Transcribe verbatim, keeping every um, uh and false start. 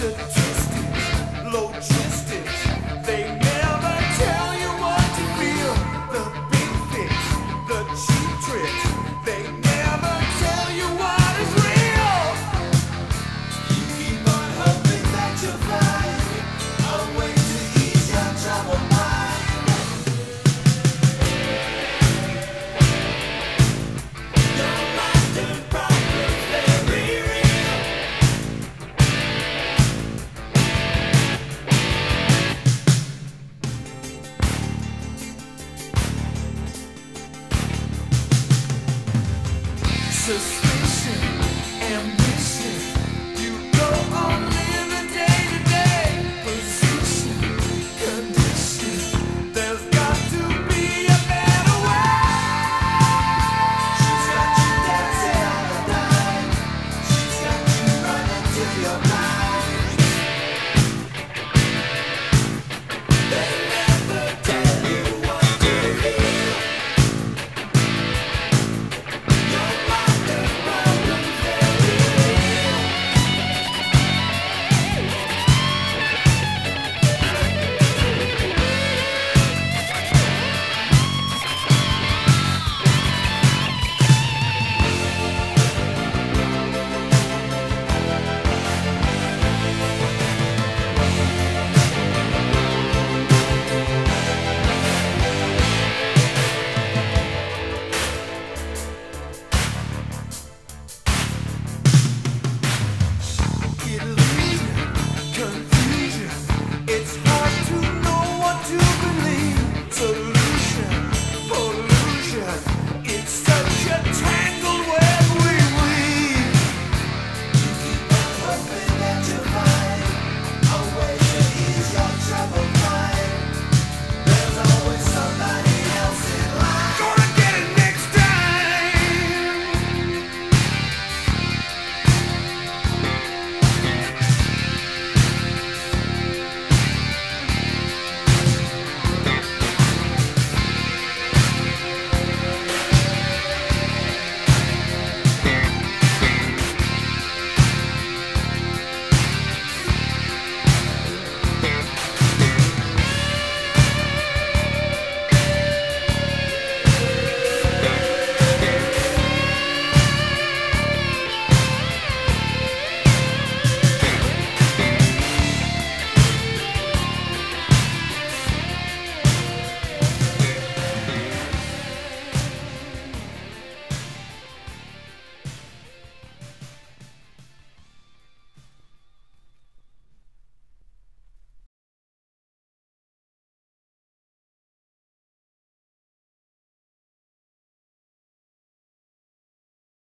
to